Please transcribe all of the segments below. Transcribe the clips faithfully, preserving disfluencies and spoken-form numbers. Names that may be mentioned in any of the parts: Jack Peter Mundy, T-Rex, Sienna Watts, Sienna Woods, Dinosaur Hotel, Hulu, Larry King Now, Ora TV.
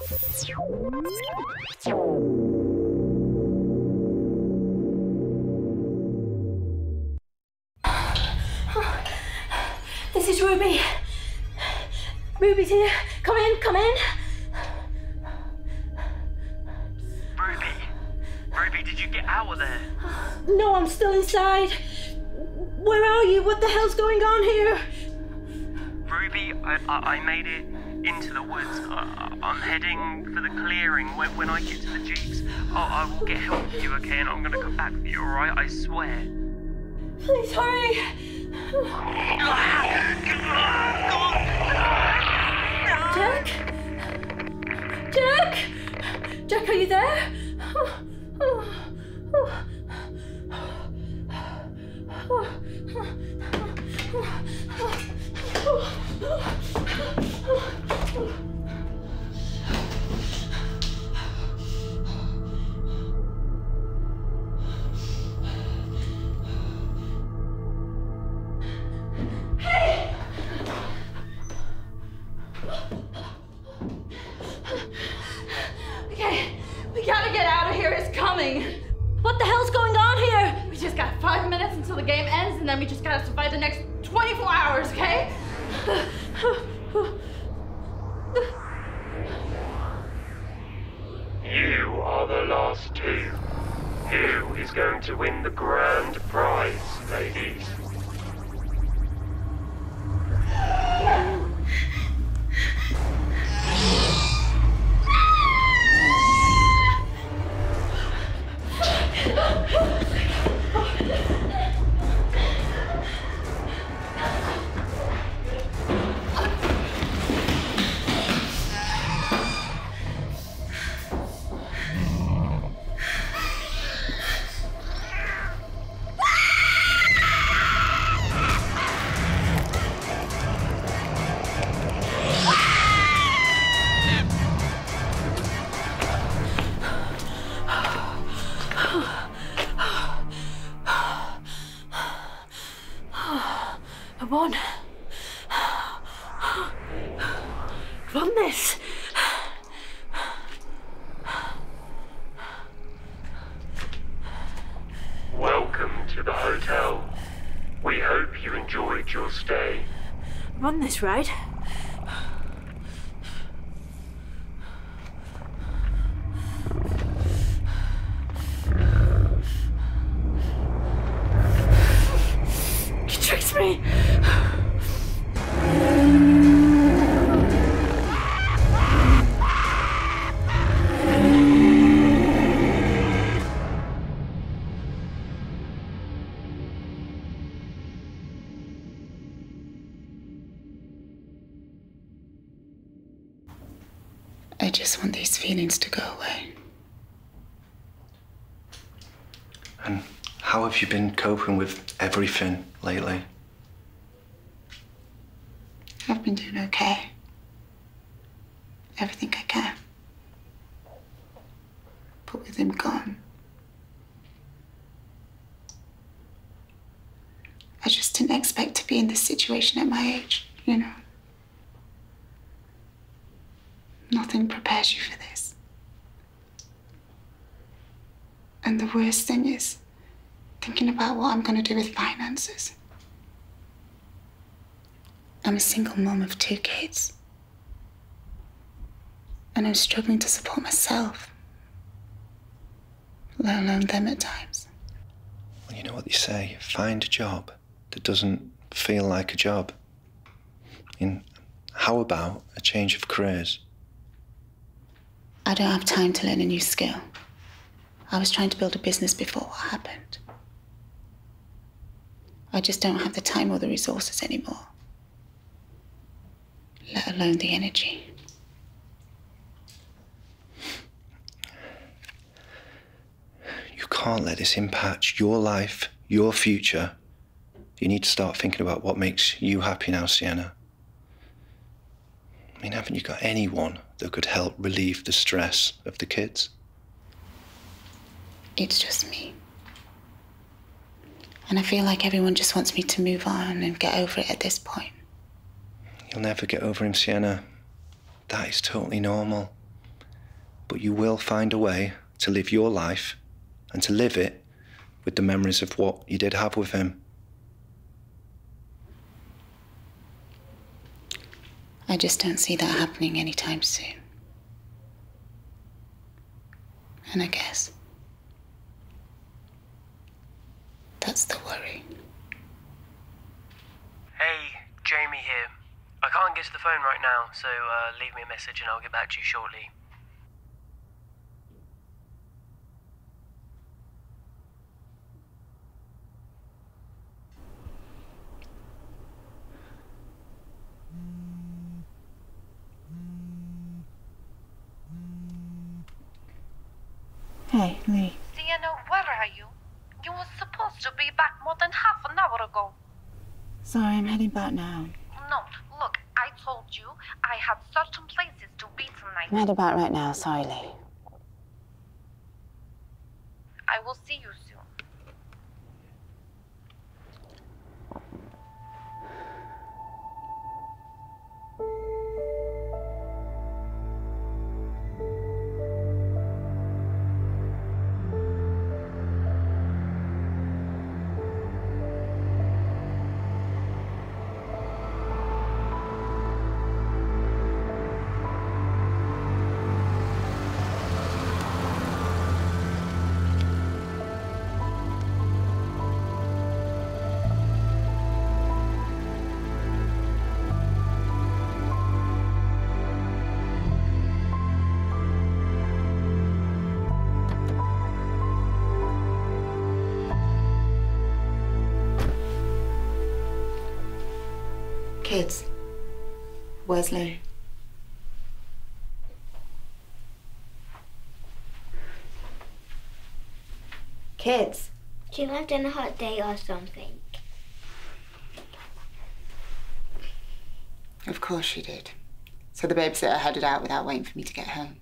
This is Ruby. Ruby's here. Come in, come in. Ruby. Ruby, did you get out of there? No, I'm still inside. Where are you? What the hell's going on here? Ruby, I, I, I made it into the woods. I, I'm heading for the clearing. When, when I get to the jeeps, I, I will get help for you, okay? And I'm going to come back for you, all right? I swear. Please hurry. Jack? Jack? Jack, are you there? Oh, oh, oh. Oh, oh, oh, oh. Hey! Okay, we gotta get out of here, it's coming. What the hell's going on here? We just got five minutes until the game ends, and then we just gotta survive the next twenty-four hours, okay? You are the last two. Who is going to win the grand prize, ladies? Come on. Run this. Welcome to the hotel. We hope you enjoyed your stay. Run this ride. You tricked me. I just want these feelings to go away. And how have you been coping with everything lately? I've been doing okay. Everything I can. But with him gone, I just didn't expect to be in this situation at my age, you know? Nothing prepares you for this. And the worst thing is thinking about what I'm going to do with finances. I'm a single mum of two kids. And I'm struggling to support myself, let alone them at times. Well, you know what they say, find a job that doesn't feel like a job. And how about a change of careers? I don't have time to learn a new skill. I was trying to build a business before what happened. I just don't have the time or the resources anymore, let alone the energy. You can't let this impact your life, your future. You need to start thinking about what makes you happy now, Sienna. I mean, haven't you got anyone that could help relieve the stress of the kids? It's just me. And I feel like everyone just wants me to move on and get over it at this point. You'll never get over him, Sienna. That is totally normal. but you will find a way to live your life and to live it with the memories of what you did have with him. I just don't see that happening anytime soon. And I guess that's the worry. Hey, Jamie here. I can't get to the phone right now, so uh, leave me a message and I'll get back to you shortly. Hey, me. Sienna, where are you? You were supposed to be back more than half an hour ago. Sorry, I'm heading back now. No, look, I told you I had certain places to be tonight. I'm heading back right now, sorry, Lee. I will see you soon. Kids, where's Lee? Kids? She left on a hot day or something. Of course she did. So the babysitter headed out without waiting for me to get home.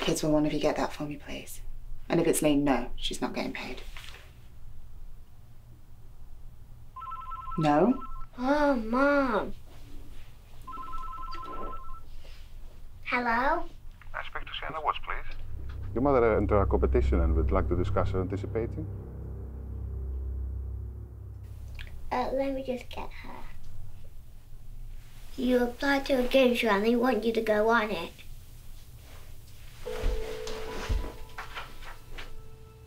Kids, will one of you get that for me, please? And if it's Lee, no, she's not getting paid. No? Oh, Mom. Hello? Can I speak to Sienna Watts, please? Your mother entered a competition and would like to discuss her anticipating. Uh, let me just get her. You applied to a game show and they want you to go on it.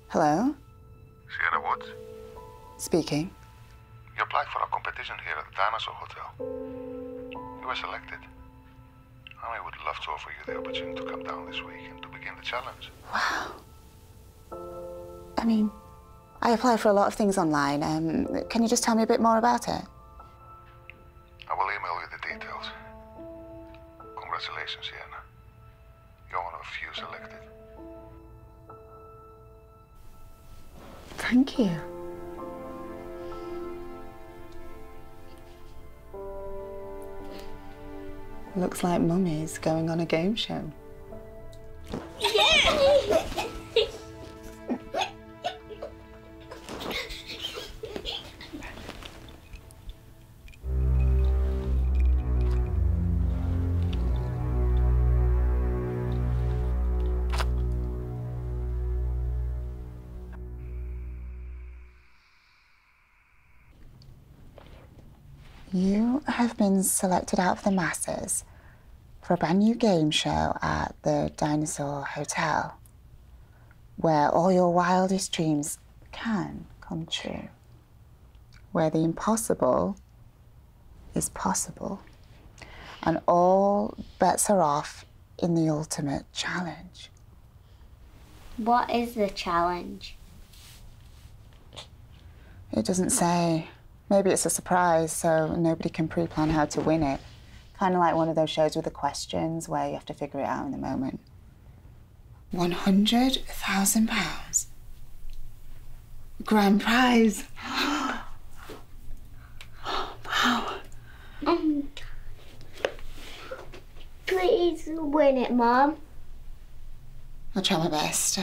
Hello? Sienna Watts? Speaking. You applied for a competition here at the Dinosaur Hotel. You were selected. And we would love to offer you the opportunity to come down this week and to begin the challenge. Wow. I mean, I apply for a lot of things online. Um, can you just tell me a bit more about it? I will email you the details. Congratulations, Sienna. You're one of a few selected. Thank you. Looks like Mummy's going on a game show. Yeah. You have been selected out of the masses for a brand new game show at the Dinosaur Hotel, where all your wildest dreams can come true, where the impossible is possible, and all bets are off in the ultimate challenge. What is the challenge? It doesn't say. Maybe it's a surprise, so nobody can pre-plan how to win it. Kind of like one of those shows with the questions where you have to figure it out in the moment. one hundred thousand pounds. Grand prize. Wow. Um, please win it, Mom. I'll try my best.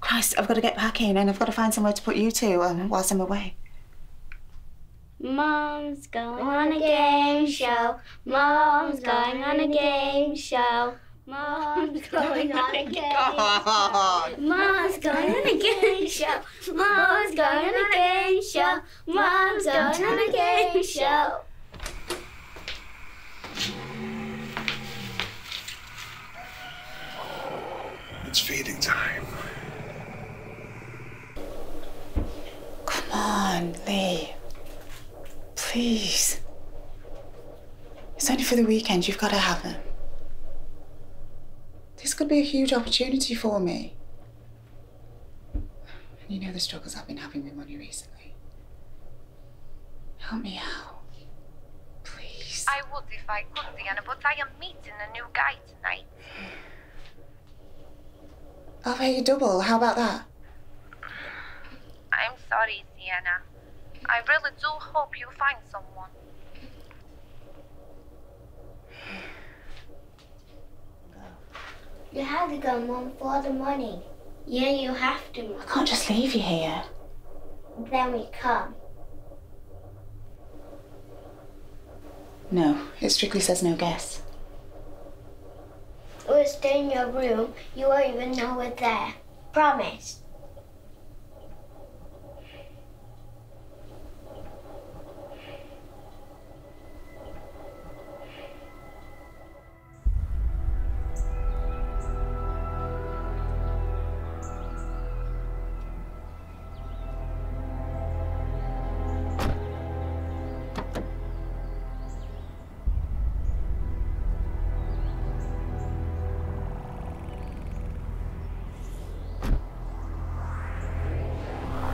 Christ, I've got to get packing and I've got to find somewhere to put you two um, whilst I'm away. Mom's going on a game show. Mom's going on a game show. Mom's going on a game show. Mom's going on a game show. Mom's going on a game show. Mom's going on a game show. It's feeding time. Come on, Lee. Please. It's only for the weekend. You've got to have them. This could be a huge opportunity for me. And you know the struggles I've been having with money recently. Help me out. Please. I would if I could, Sienna, but I am meeting a new guy tonight. I'll pay you double. How about that? I'm sorry, Sienna. I really do hope you find someone. You have to go, Mum, for the money. Yeah, you have to, Mum. I can't just leave you here. Then we come. No, it strictly says no guests. We'll stay in your room. You won't even know we're there. Promise.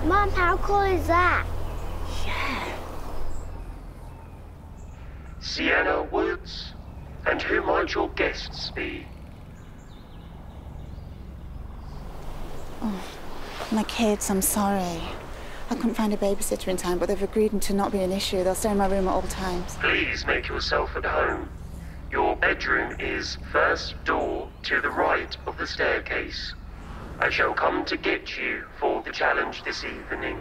Mom, how cool is that? Yeah. Sienna Woods, and who might your guests be? Oh, my kids, I'm sorry. I couldn't find a babysitter in time, but they've agreed to not be an issue. They'll stay in my room at all times. Please make yourself at home. Your bedroom is first door to the right of the staircase. I shall come to get you for the challenge this evening.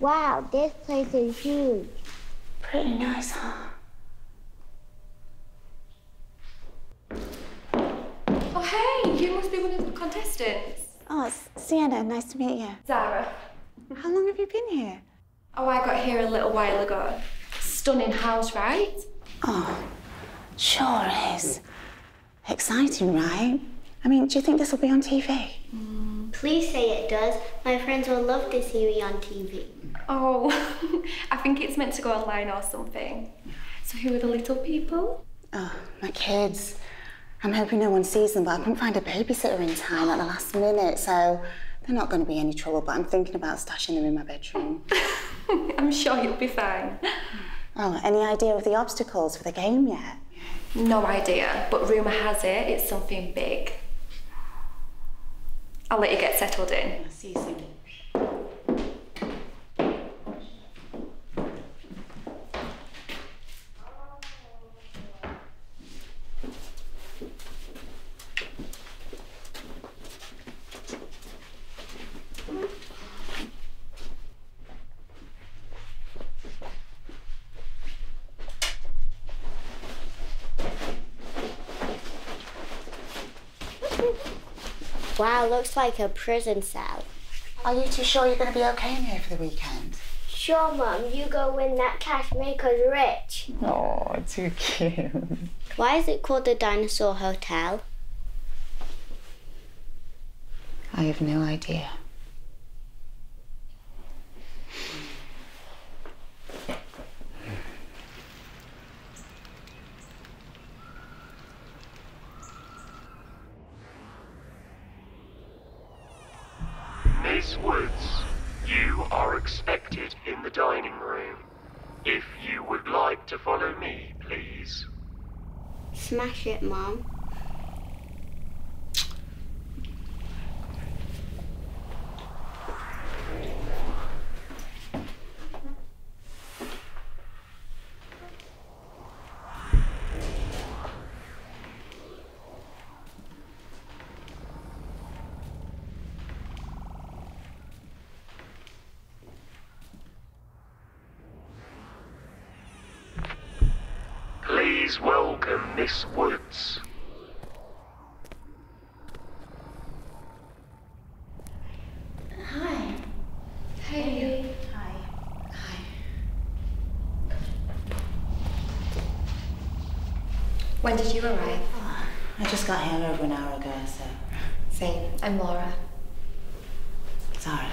Wow, this place is huge. Pretty nice, huh? Oh, hey, you must be one of the contestants. Oh, it's Sienna, nice to meet you. Zara. How long have you been here? Oh, I got here a little while ago. Stunning house, right? Oh, sure is. Exciting, right? I mean, do you think this will be on T V? Mm. Please say it does. My friends will love to see me on T V. Oh, I think it's meant to go online or something. So who are the little people? Oh, my kids. I'm hoping no one sees them, but I couldn't find a babysitter in time at the last minute, so they're not going to be any trouble, but I'm thinking about stashing them in my bedroom. I'm sure you'll be fine. Oh, any idea of the obstacles for the game yet? No idea, but rumour has it it's something big. I'll let you get settled in. See you soon. Wow, looks like a prison cell. Are you two sure you're going to be okay in here for the weekend? Sure, Mum. You go win that cash, make us rich. Oh, too cute. Why is it called the Dinosaur Hotel? I have no idea. Miss Woods, you are expected in the dining room. If you would like to follow me, please. Smash it, Mom. Please welcome Miss Woods. Hi. Hey. Hi. Hi. When did you arrive? Oh, I just got here over an hour ago, so. Same. I'm Laura. Zara.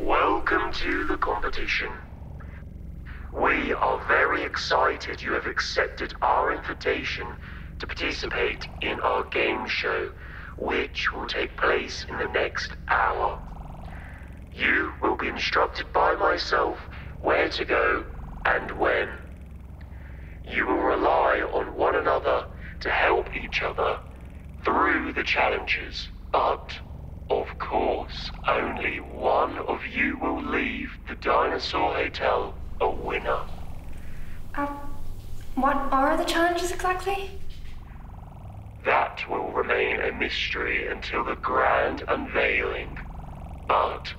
Welcome to the competition. We are very excited you have accepted our invitation to participate in our game show, which will take place in the next hour. You will be instructed by myself where to go and when. You will rely on one another to help each other through the challenges, but of course, only one of you will leave the Dinosaur Hotel a winner. Um, what are the challenges exactly? That will remain a mystery until the grand unveiling, but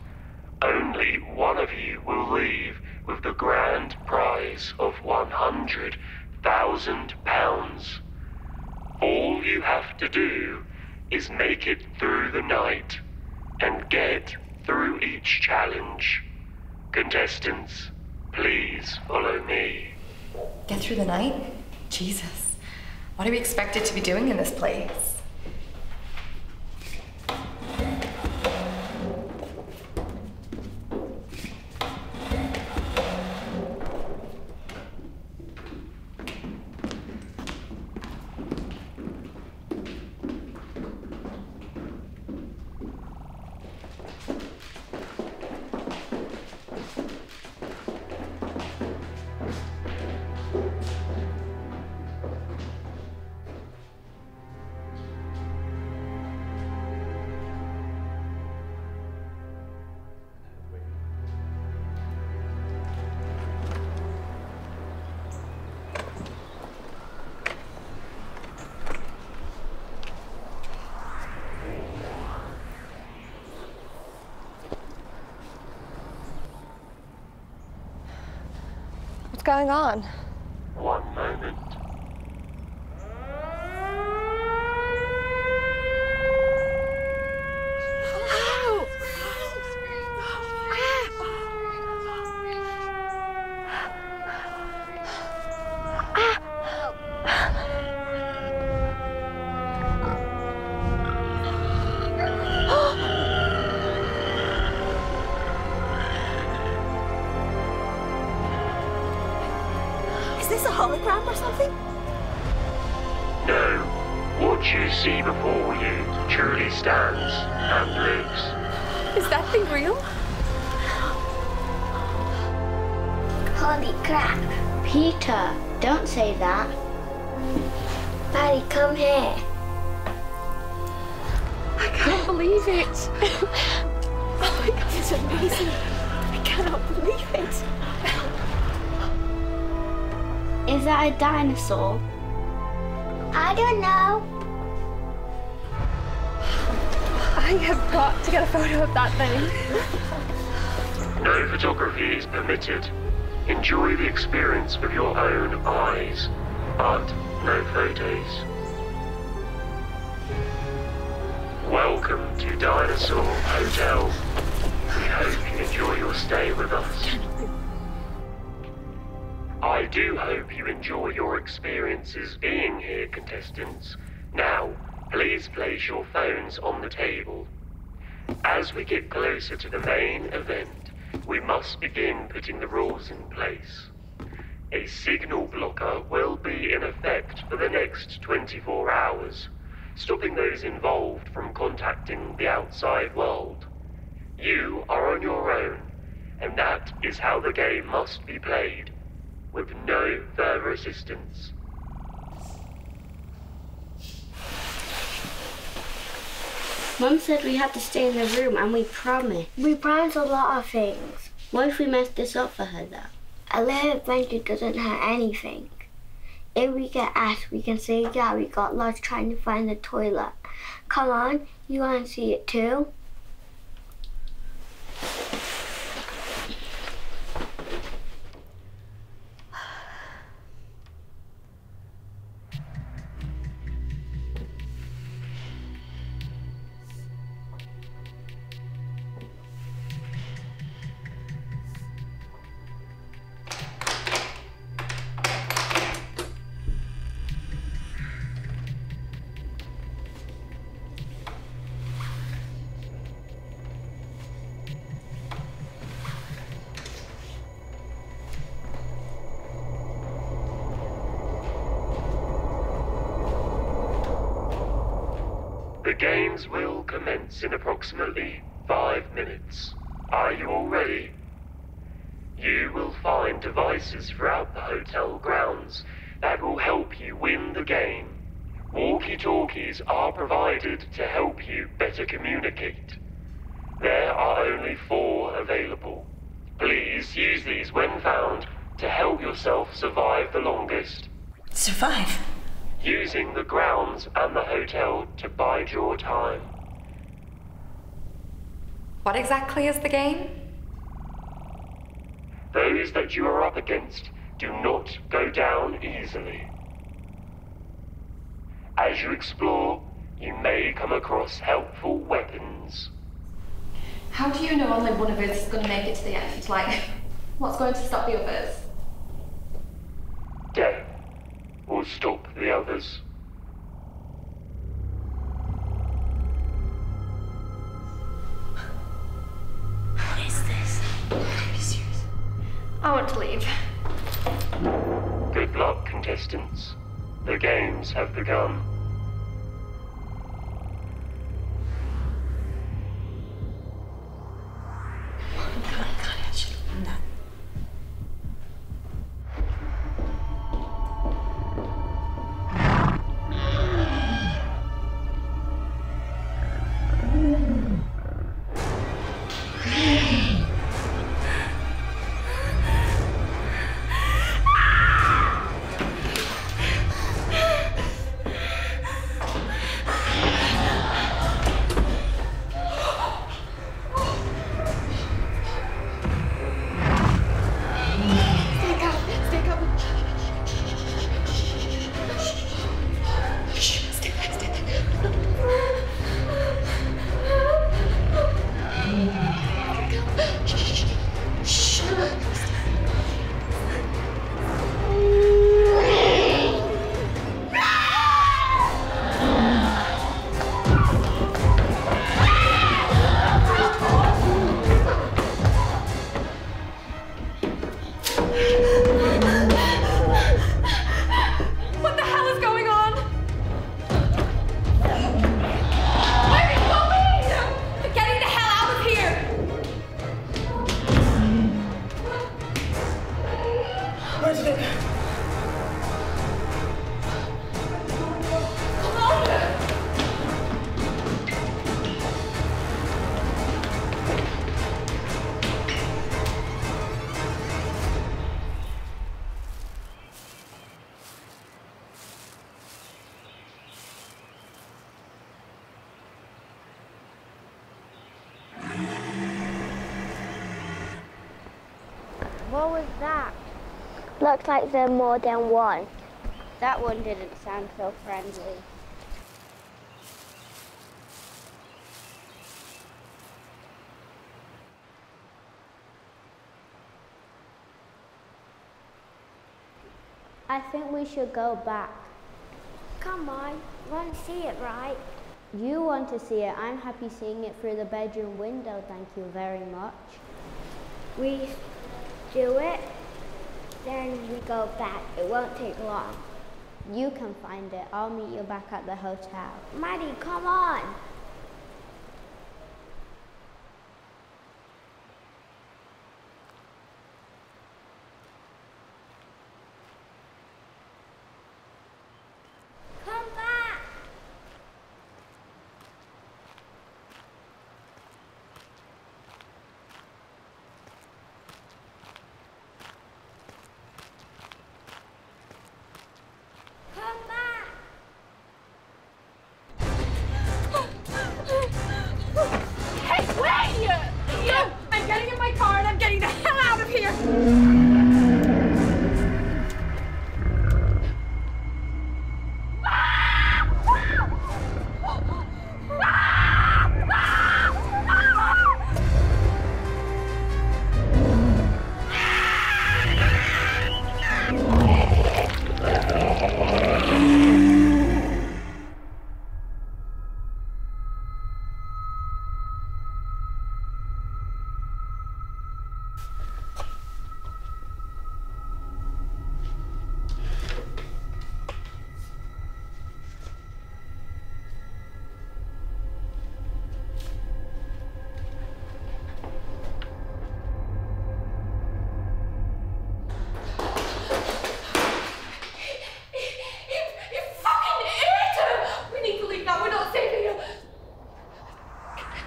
only one of you will leave with the grand prize of one hundred thousand pounds. All you have to do is make it through the night and get through each challenge. Contestants, please follow me. Get through the night? Jesus. What are we expected to be doing in this place? What's going on? One moment. Hello. Is this a hologram or something? No. What you see before you truly stands and lives. Is that thing real? Holy crap. Peter, don't say that. Daddy, come here. I can't believe it. Oh my God, it's amazing. I cannot believe it. Is that a dinosaur? I don't know. I have got to get a photo of that thing. No photography is permitted. Enjoy the experience with your own eyes, but no photos. Welcome to Dinosaur Hotel. We hope you enjoy your stay with us. I do hope you enjoy your experiences being here, contestants. Now, please place your phones on the table. As we get closer to the main event, we must begin putting the rules in place. A signal blocker will be in effect for the next twenty-four hours. stopping those involved from contacting the outside world. You are on your own, and that is how the game must be played, with no further assistance. Mum said we had to stay in the room, and we promised. We promised a lot of things. What if we messed this up for her, though? A little adventure doesn't hurt anything. If we get asked, we can say, yeah, we got lost trying to find the toilet. Come on, you want to see it too? The games will commence in approximately five minutes. Are you all ready? You will find devices throughout the hotel grounds that will help you win the game. Walkie-talkies are provided to help you better communicate. There are only four available. Please use these when found to help yourself survive the longest. Survive? Using the grounds and the hotel to bide your time. What exactly is the game? Those that you are up against do not go down easily. As you explore, you may come across helpful weapons. How do you know only one of us is going to make it to the end? Like, what's going to stop the others? Death will stop the others. What is this? Are you serious? I want to leave. Good luck, contestants. The games have begun. What was that? Looks like there are more than one. That one didn't sound so friendly. I think we should go back. Come on, you want to see it, right? You want to see it. I'm happy seeing it through the bedroom window, thank you very much. We do it, then we go back. It won't take long. You can find it. I'll meet you back at the hotel. Maddie, come on!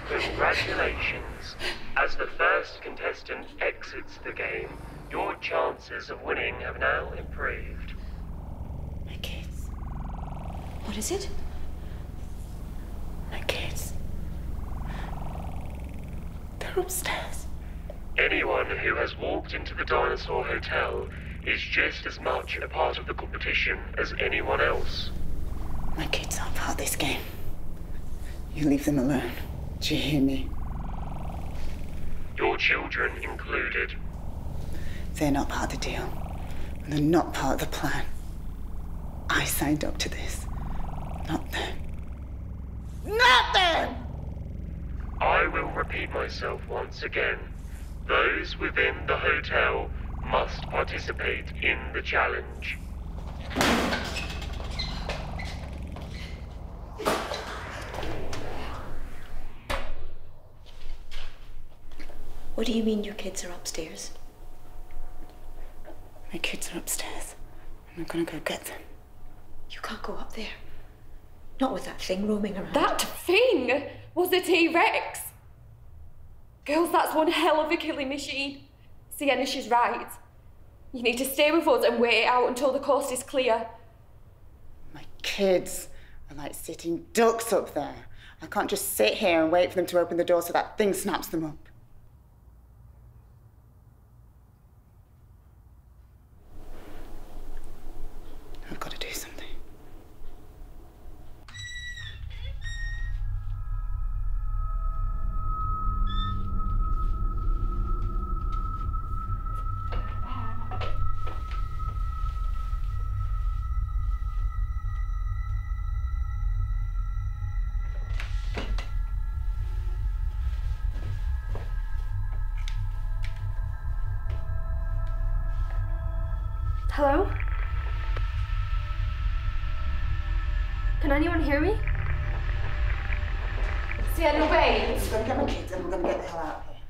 Congratulations. As the first contestant exits the game, your chances of winning have now improved. My kids. What is it? My kids. They're upstairs. Anyone who has walked into the Dinosaur Hotel is just as much a part of the competition as anyone else. My kids aren't part of this game. You leave them alone. Do you hear me? Your children included. They're not part of the deal, and they're not part of the plan. I signed up to this, not them. Not them! I will repeat myself once again. Those within the hotel must participate in the challenge. What do you mean your kids are upstairs? My kids are upstairs. I'm not gonna go get them. You can't go up there. Not with that thing roaming around. That thing was a T-Rex! Girls, that's one hell of a killing machine. Sienna, she's right. You need to stay with us and wait it out until the coast is clear. My kids are like sitting ducks up there. I can't just sit here and wait for them to open the door so that thing snaps them up. I've got to do something. Hello? Can anyone hear me? Sienna, wait! I'm gonna get my kids and we're gonna get the hell out of here.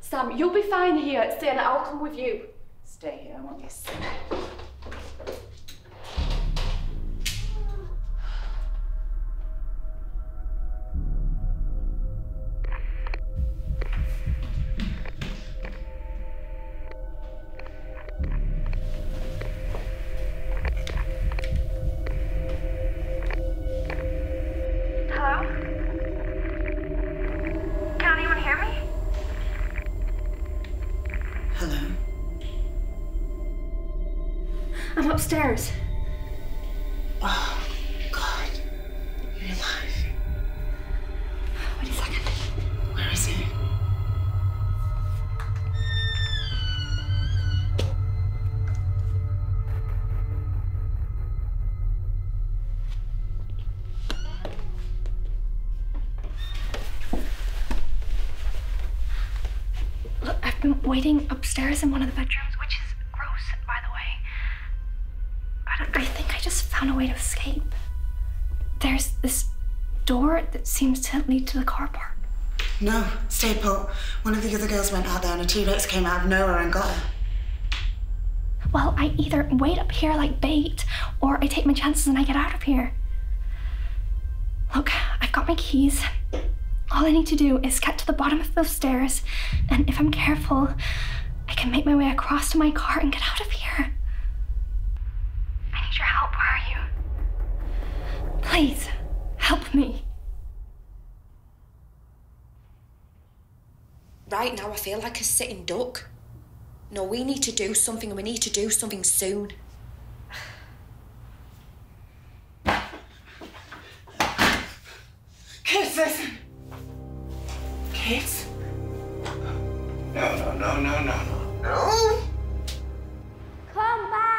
Sam, you'll be fine here. Sienna, I'll come with you. Stay here, I want you to stay. I'm upstairs. Oh, God. You're alive. Wait a second. Where is he? Look, I've been waiting upstairs in one of the bedrooms, which is gross, by the way. I think found a way to escape. There's this door that seems to lead to the car park. No, stay put. One of the other girls went out there and a T-Rex came out of nowhere and got her. Well, I either wait up here like bait, or I take my chances and I get out of here. Look, I've got my keys. All I need to do is get to the bottom of those stairs, and if I'm careful, I can make my way across to my car and get out of here. I need your help. Where are you? Please, help me. Right now, I feel like a sitting duck. No, we need to do something, and we need to do something soon. Kids, listen. Kids? No, no, no, no, no, no, no. Come back.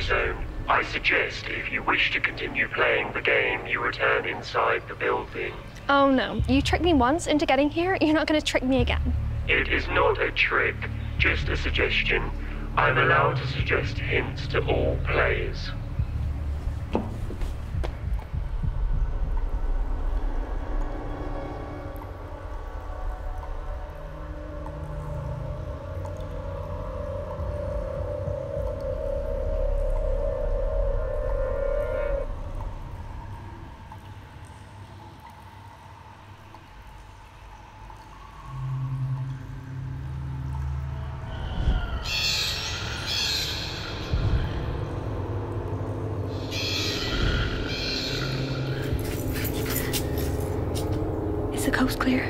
Zone. I suggest if you wish to continue playing the game, you return inside the building. Oh no, you tricked me once into getting here, you're not going to trick me again. It is not a trick, just a suggestion. I'm allowed to suggest hints to all players. The coast clear.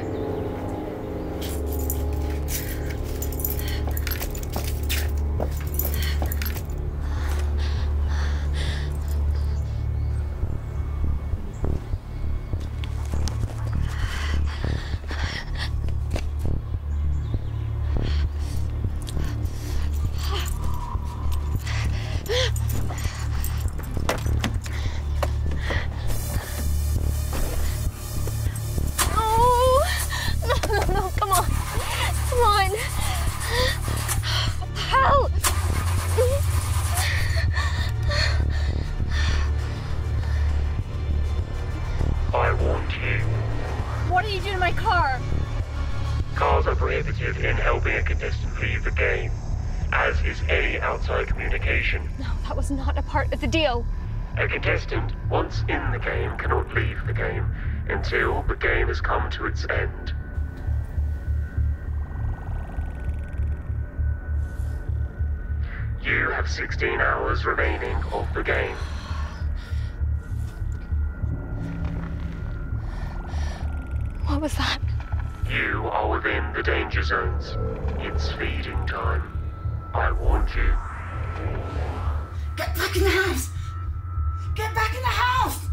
In helping a contestant leave the game, as is any outside communication. No, that was not a part of the deal. A contestant, once in the game, cannot leave the game until the game has come to its end. You have sixteen hours remaining of the game. What was that? You are within the danger zones. It's feeding time. I warned you. Get back in the house! Get back in the house!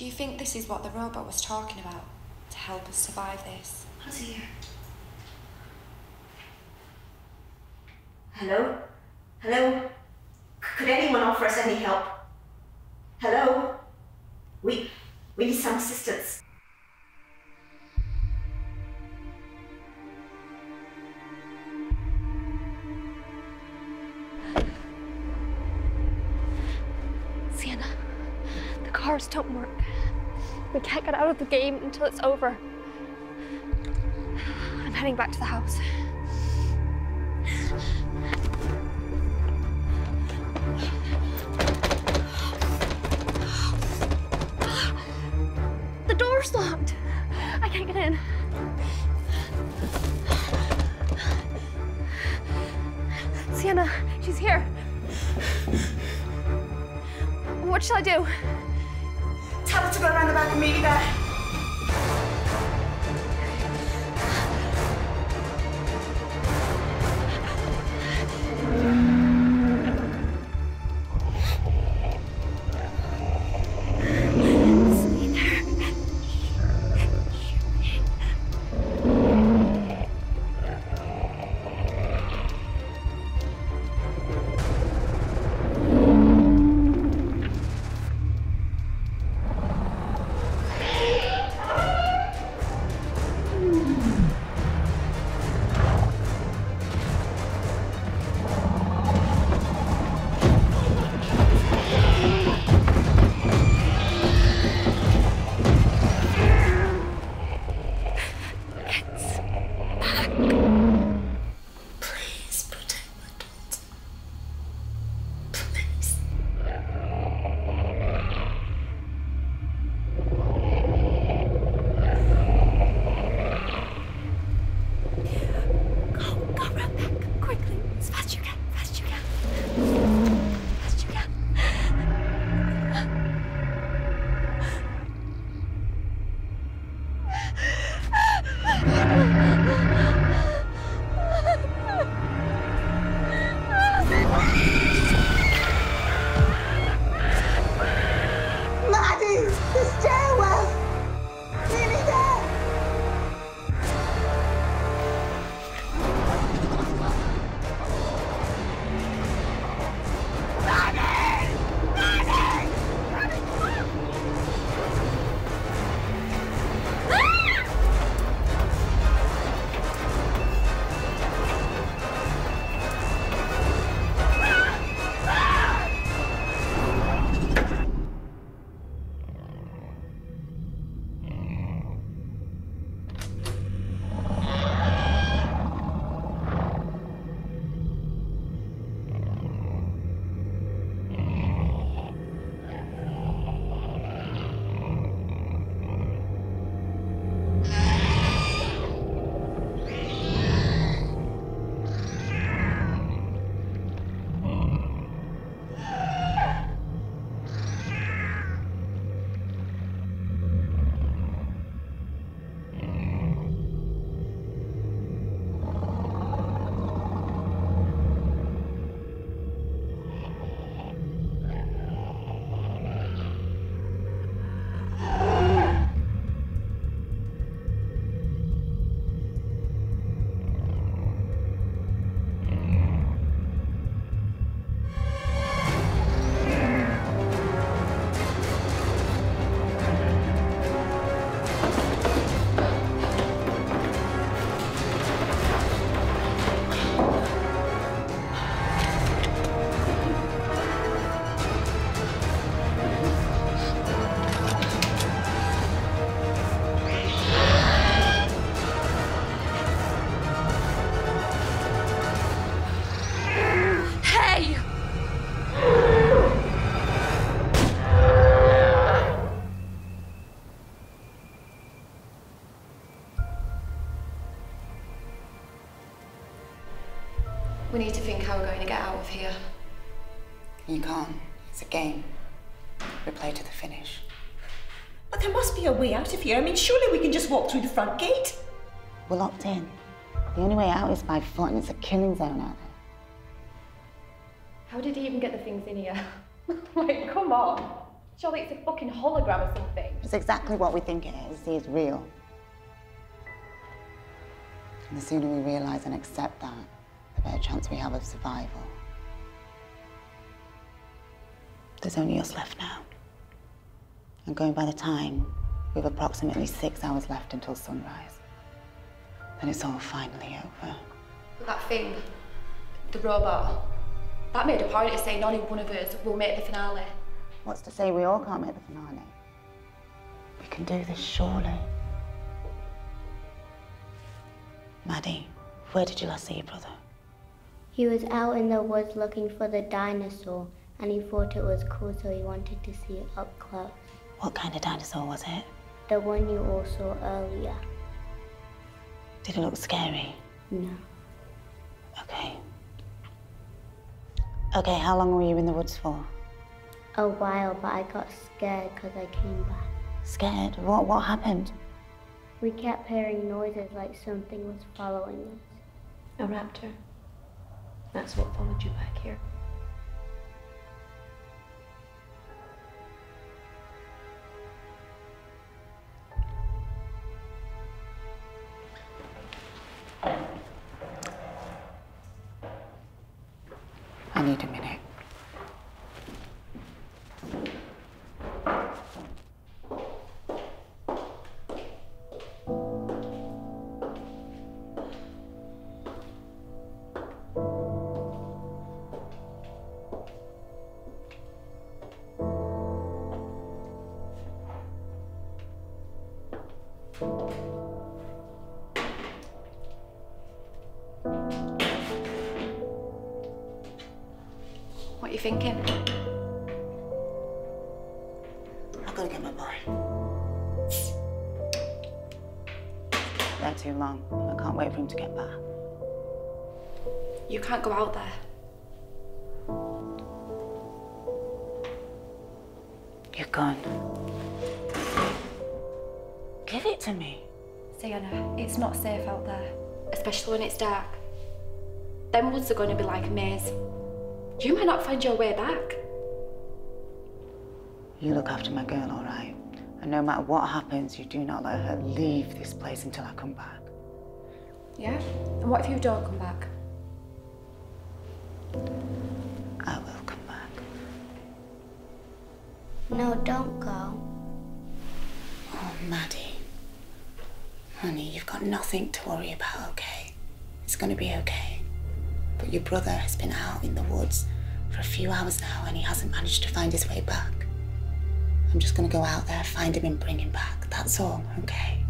Do you think this is what the robot was talking about to help us survive this? What's here? Hello? Hello? Could anyone offer us any help? Hello? We, we need some assistance. Sienna, the cars don't work. We can't get out of the game until it's over. I'm heading back to the house. The door's locked. I can't get in. Sienna, she's here. What shall I do? Tell her to go around the back and meet you there. We need to think how we're going to get out of here. You can't. It's a game. We play to the finish. But there must be a way out of here. I mean, surely we can just walk through the front gate. We're locked in. The only way out is by foot, and it's a killing zone out there. How did he even get the things in here? Like, come on. Surely it's a fucking hologram or something. It's exactly what we think it is. It's real. And the sooner we realise and accept that, the better chance we have of survival. There's only us left now. And going by the time, we have approximately six hours left until sunrise. Then it's all finally over. But that thing, the robot, that made a point of saying only one of us will make the finale. What's to say we all can't make the finale? We can do this, surely. Maddie, where did you last see your brother? He was out in the woods looking for the dinosaur, and he thought it was cool, so he wanted to see it up close. What kind of dinosaur was it? The one you all saw earlier. Did it look scary? No. Okay. Okay, how long were you in the woods for? A while, but I got scared because I came back. Scared? What, what happened? We kept hearing noises like something was following us. A raptor. That's what followed you back here. I need a minute. What are you thinking? I've got to get my boy. They're too long. I can't wait for him to get back. You can't go out there. You're gone. Give it to me. Sienna, it's not safe out there, especially when it's dark. Them woods are going to be like a maze. You might not find your way back. You look after my girl, all right? And no matter what happens, you do not let her leave this place until I come back. Yeah? And what if you don't come back? I will come back. No, don't go. Oh, Maddie. Honey, you've got nothing to worry about, okay? It's gonna be okay. But your brother has been out in the woods for a few hours now and he hasn't managed to find his way back. I'm just gonna go out there, find him and bring him back. That's all, okay?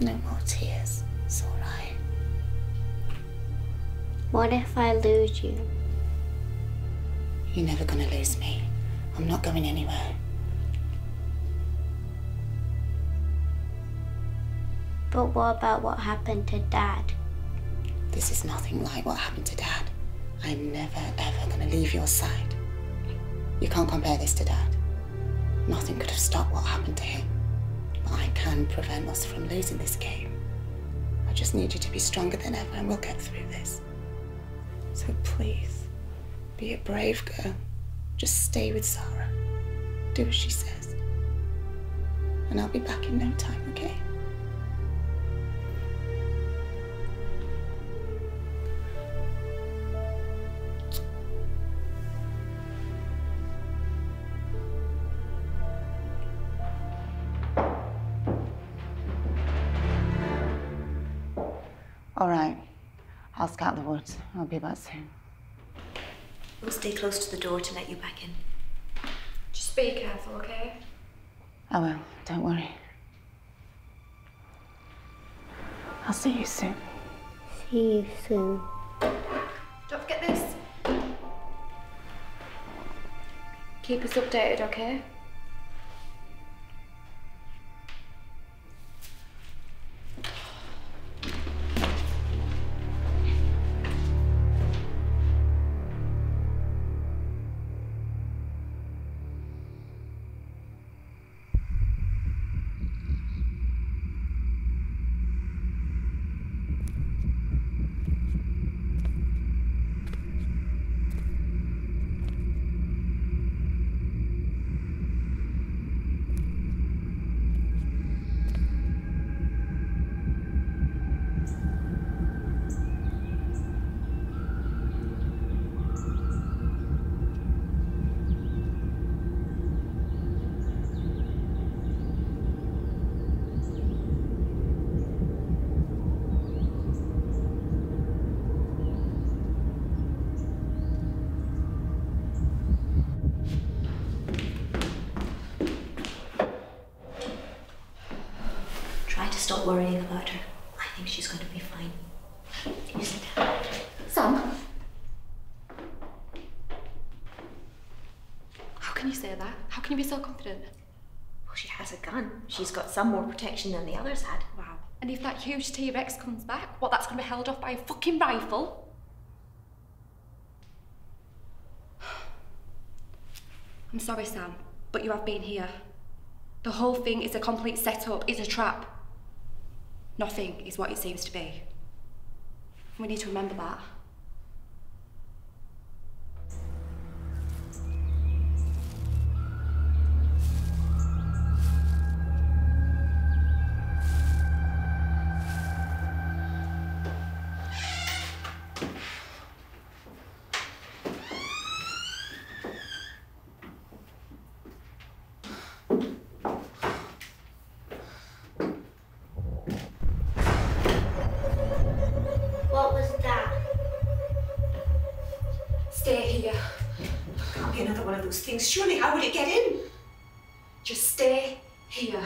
No more tears, it's all right. What if I lose you? You're never gonna lose me. I'm not going anywhere. But what about what happened to Dad? This is nothing like what happened to Dad. I'm never, ever gonna leave your side. You can't compare this to Dad. Nothing could have stopped what happened to him. But I can prevent us from losing this game. I just need you to be stronger than ever and we'll get through this. So please, be a brave girl. Just stay with Sarah. Do as she says. And I'll be back in no time, okay? All right, I'll scout the woods. I'll be back soon. We'll stay close to the door to let you back in. Just be careful, okay? I will, don't worry. I'll see you soon. See you soon. Don't forget this. Keep us updated, okay? stop worrying about her. I think she's going to be fine. You sit down. Sam? How can you say that? How can you be so confident? Well, she has a gun. She's got some more protection than the others had. Wow. And if that huge T-Rex comes back, what, that's going to be held off by a fucking rifle? I'm sorry, Sam, but you have been here. The whole thing is a complete setup. It's a trap. Nothing is what it seems to be. We need to remember that. Things. Surely, how would it get in? Just stay here.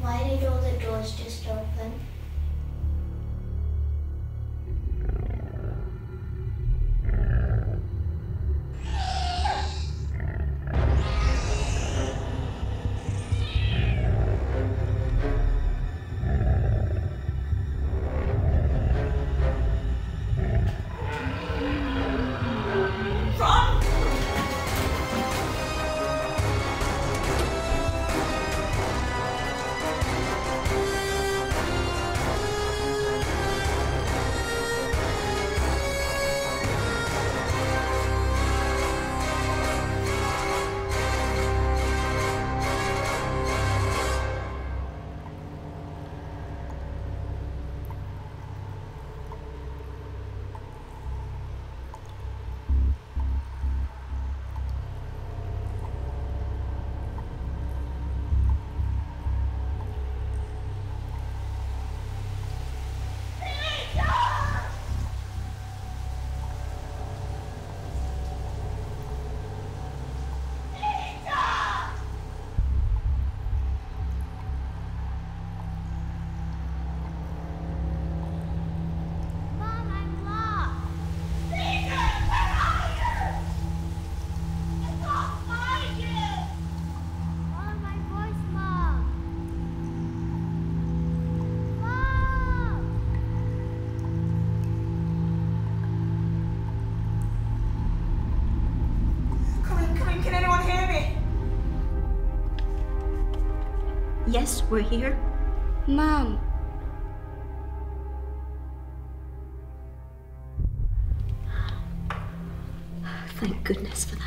Why did all the doors just open? Yes, we're here. Mom. Thank goodness for that.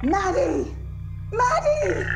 Maddie! Maddie!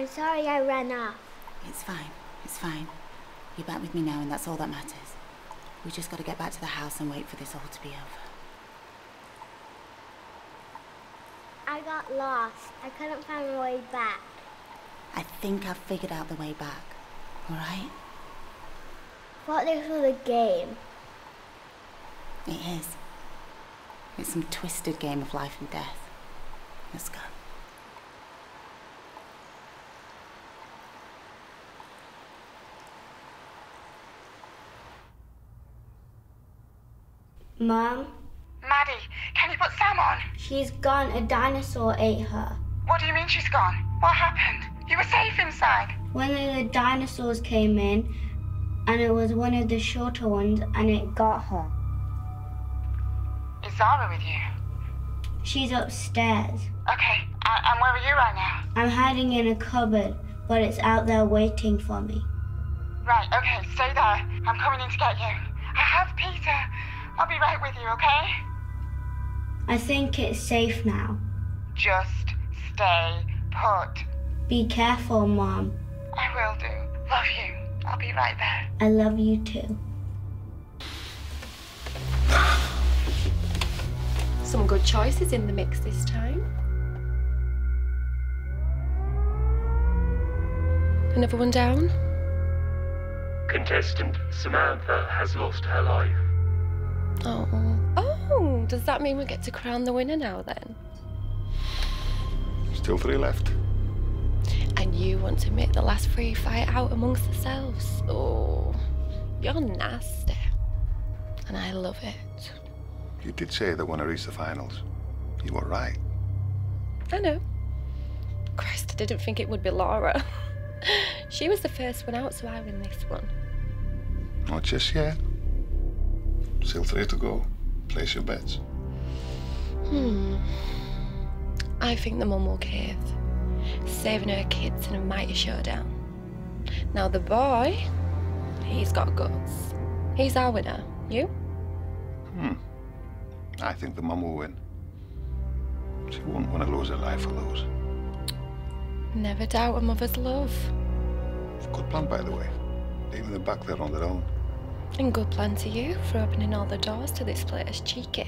I'm sorry I ran off. It's fine. It's fine. You're back with me now and that's all that matters. We just got to get back to the house and wait for this all to be over. I got lost. I couldn't find my way back. I think I've figured out the way back. All right? What is with a game? It is. It's some twisted game of life and death. Let's go. Mum? Maddie, can you put Sam on? She's gone. A dinosaur ate her. What do you mean she's gone? What happened? You were safe inside. One of the dinosaurs came in, and it was one of the shorter ones, and it got her. Is Zara with you? She's upstairs. Okay, and, and where are you right now? I'm hiding in a cupboard, but it's out there waiting for me. Right, okay, stay there. I'm coming in to get you. I have Peter. I'll be right with you, okay? I think it's safe now. Just stay put. Be careful, Mom. I will do. Love you. I'll be right there. I love you too. Some good choices in the mix this time. Another one down. Contestant Samantha has lost her life. Oh. Oh, does that mean we get to crown the winner now, then? Still three left. And you want to make the last three fight out amongst yourselves. Oh, you're nasty. And I love it. You did say they want to reach the finals. You were right. I know. Christ, I didn't think it would be Laura. She was the first one out, so I win this one. Not just yet. Still three to go. Place your bets. Hmm. I think the mum will cave, saving her kids in a mighty showdown. Now the boy, he's got guts. He's our winner. You? Hmm. I think the mum will win. She won't want to lose her life for those. Never doubt a mother's love. Good plan, by the way. Leaving them back there on their own. And good plan to you for opening all the doors to this place, cheeky.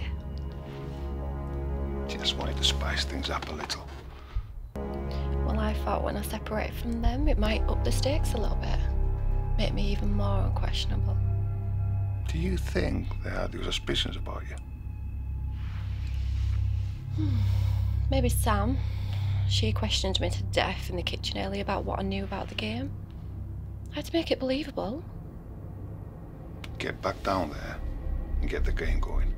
She just wanted to spice things up a little. Well, I thought when I separate from them, it might up the stakes a little bit. Make me even more unquestionable. Do you think they had those suspicions about you? Hmm. Maybe Sam. She questioned me to death in the kitchen earlier about what I knew about the game. I had to make it believable. Get back down there and get the game going.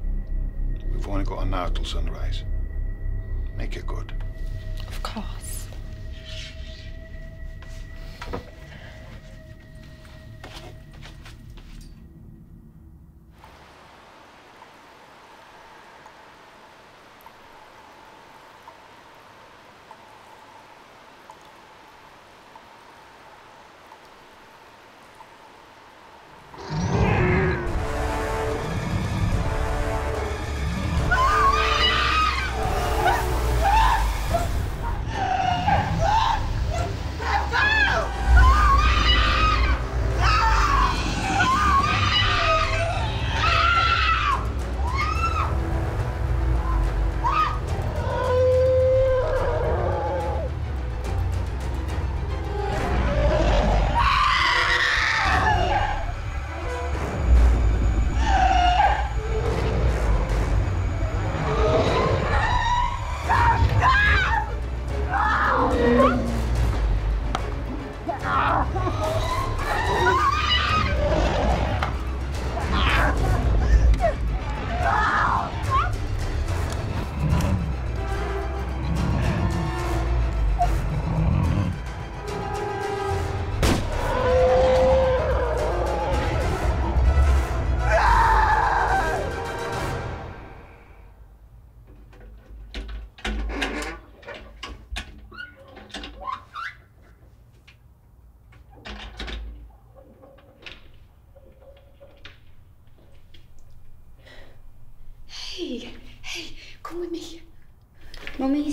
We've only got an hour till sunrise. Make it good. Of course.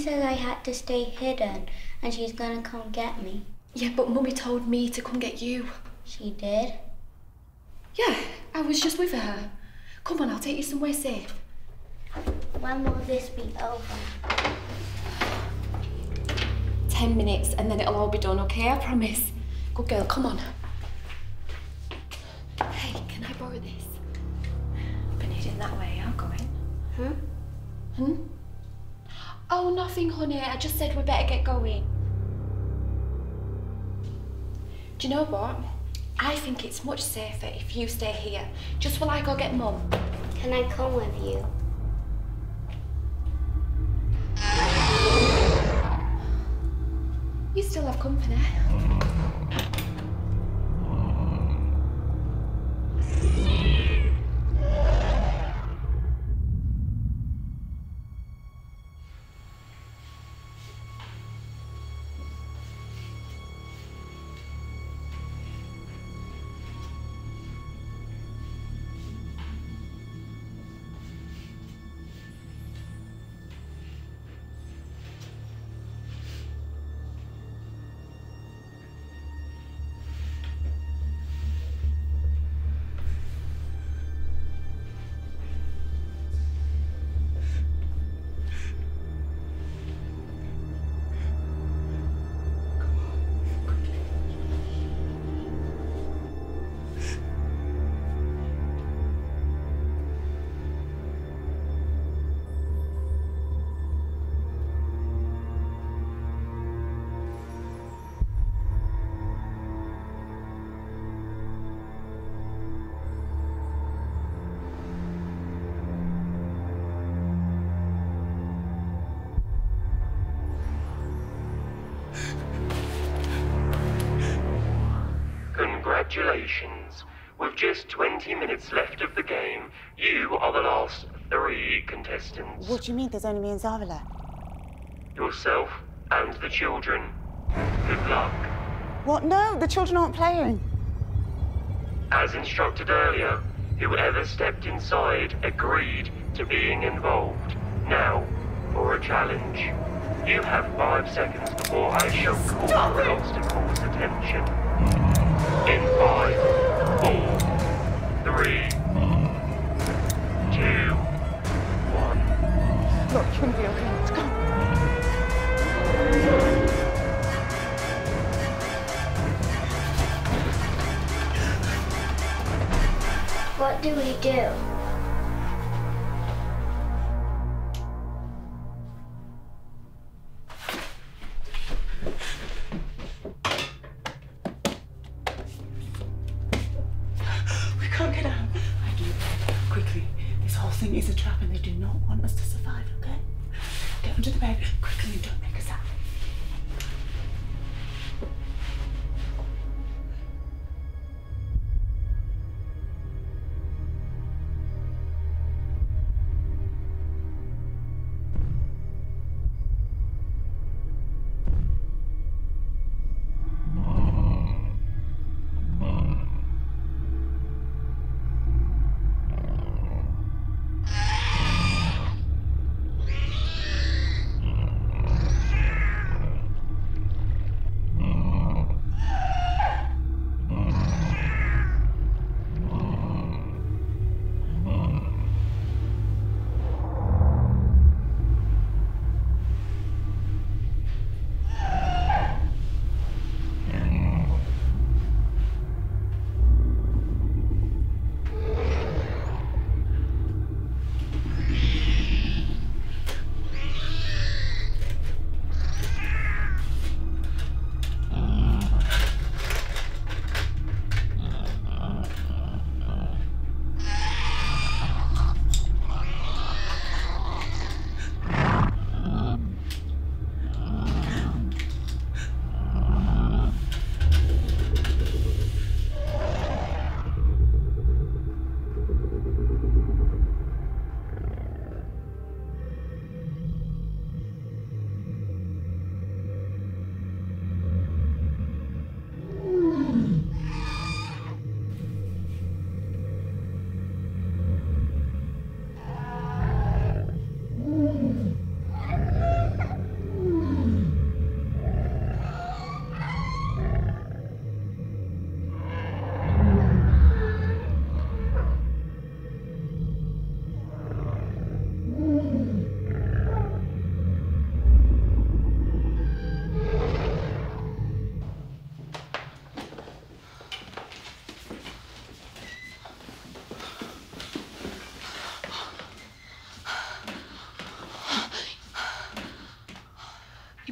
says I had to stay hidden and she's gonna come get me. Yeah, but Mummy told me to come get you. She did? Yeah, I was just with her. Come on, I'll take you somewhere safe. When will this be over? Ten minutes and then it'll all be done, okay? I promise. Good girl, come on. Hey, can I borrow this? I've been heading that way, I'm going. Huh? Hmm? Oh, nothing, honey. I just said we better get going. Do you know what? I think it's much safer if you stay here, just while I go get Mum. Can I come with you? You still have company. Congratulations. With just twenty minutes left of the game, you are the last three contestants. What do you mean there's only me and Zavala? Yourself and the children. Good luck. What? No, the children aren't playing. As instructed earlier, whoever stepped inside agreed to being involved. Now, for a challenge. You have five seconds before I shall call for an obstacle's attention. In five, four, three, two, one. Look, you wouldn't be okay. Let's go. What do we do?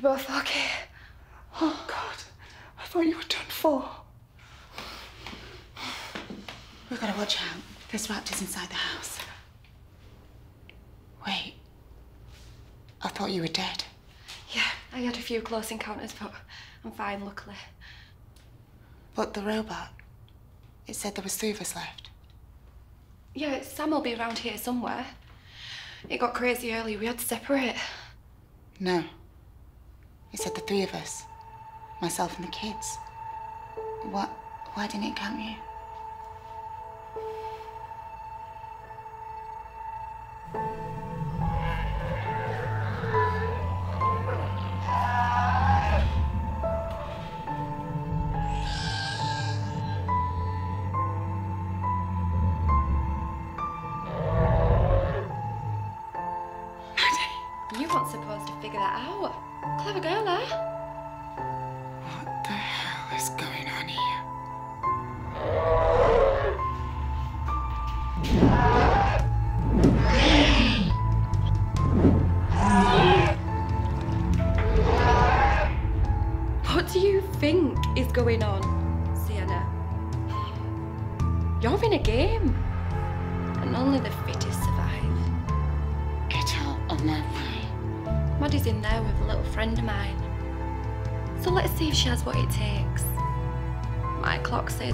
both okay. Oh, God. I thought you were done for. We've got to watch out. This raptor's inside the house. Wait. I thought you were dead. Yeah, I had a few close encounters, but I'm fine, luckily. But the robot, it said there was three of us left. Yeah, Sam will be around here somewhere. It got crazy early, we had to separate. No. It said the three of us. Myself and the kids. What? Why didn't it count you?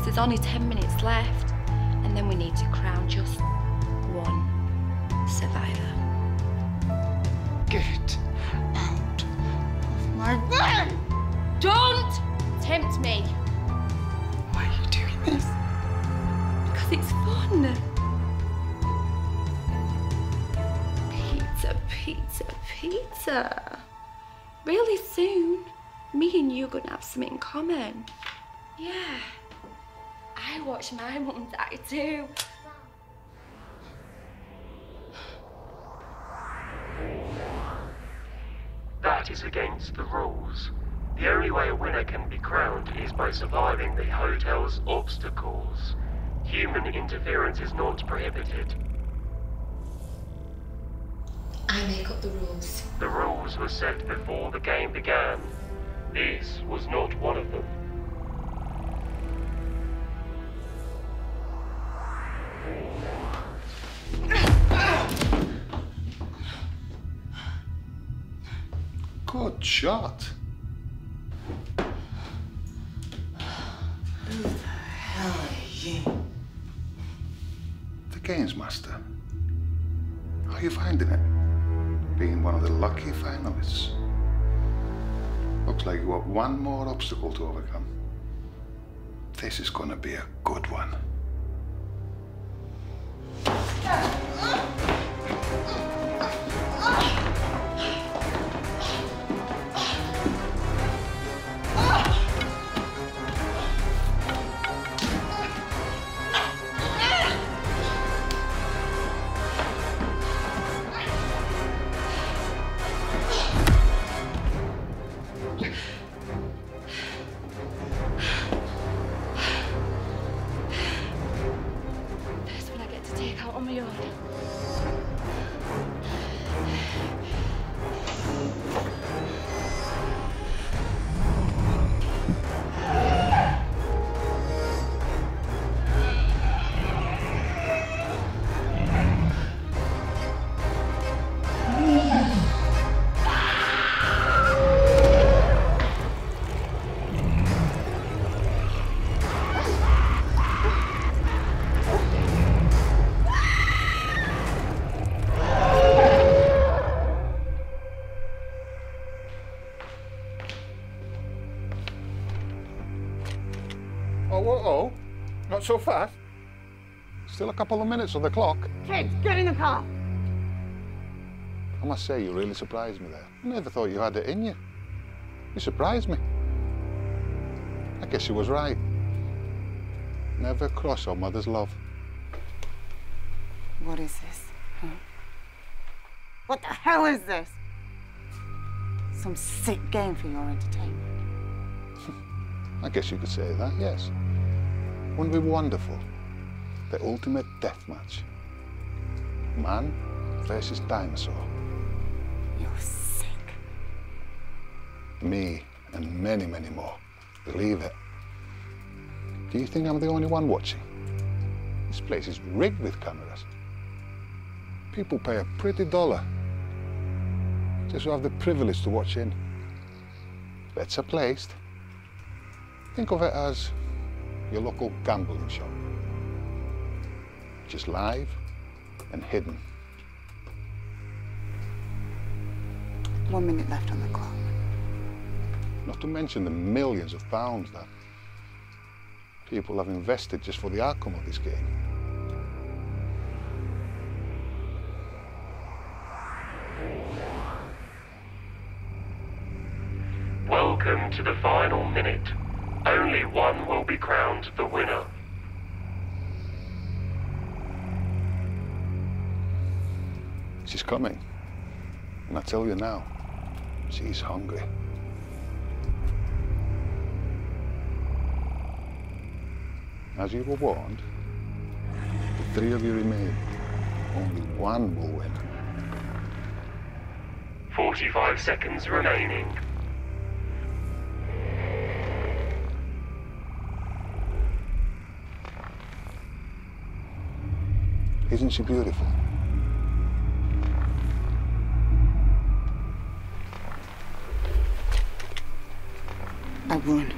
There's only ten minutes left, and then we need to crown just one survivor. Get out of my way! Don't tempt me! Why are you doing this? Because it's fun. Pizza, pizza, pizza. Really soon, me and you are gonna have something in common. Yeah. I watched my mum die too. That is against the rules. The only way a winner can be crowned is by surviving the hotel's obstacles. Human interference is not prohibited. I make up the rules. The rules were set before the game began. This was not one of them. Good shot. Who the hell are you? The games master. How are you finding it? Being one of the lucky finalists. Looks like you have one more obstacle to overcome. This is going to be a good one. So fast. Still a couple of minutes on the clock. Kids, get in the car. I must say, you really surprised me there. I never thought you had it in you. You surprised me. I guess you was right. Never cross our mother's love. What is this? Huh? What the hell is this? Some sick game for your entertainment. I guess you could say that, yes. Wouldn't it be wonderful? The ultimate death match. Man versus dinosaur. You're sick. Me and many, many more. Believe it. Do you think I'm the only one watching? This place is rigged with cameras. People pay a pretty dollar just to have the privilege to watch in. Better placed. Think of it as your local gambling shop. Just live and hidden. One minute left on the clock. Not to mention the millions of pounds that people have invested just for the outcome of this game. Welcome to the final minute. Only one will be crowned the winner. She's coming. And I tell you now, she's hungry. As you were warned, the three of you remain. Only one will win. forty-five seconds remaining. Isn't she beautiful? I won.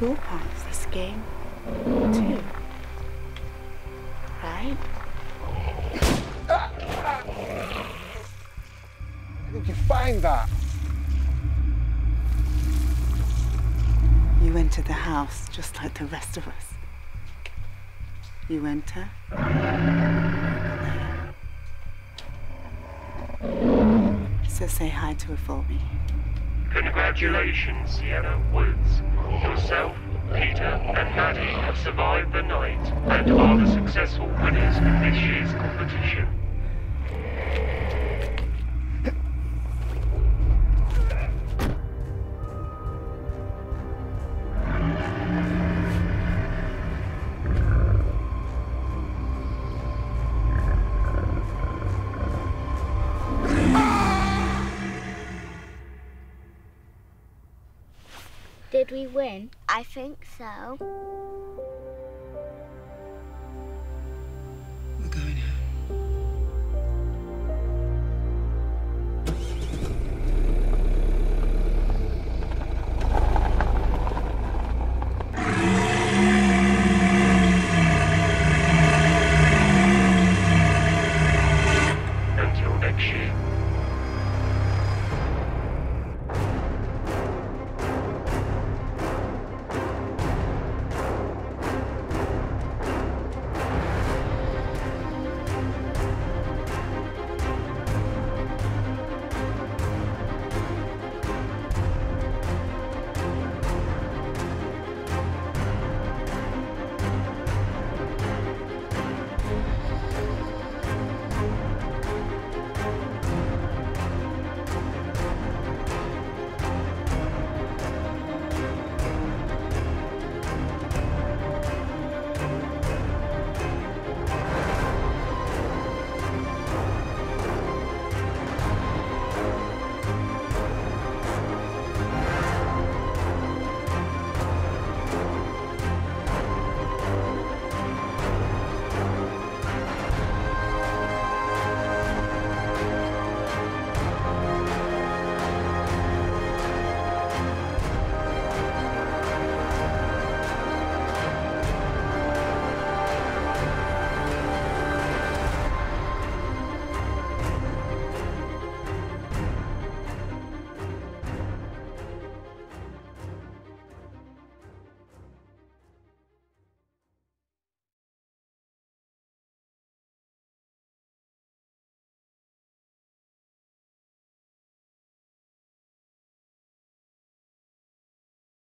You're part of this game, too. Right? Where did you find that? You entered the house just like the rest of us. You enter. So say hi to her for me. Congratulations, Sienna Woods. Yourself, Peter, and Maddie have survived the night and are the successful winners in this year's competition. Did we win? I think so.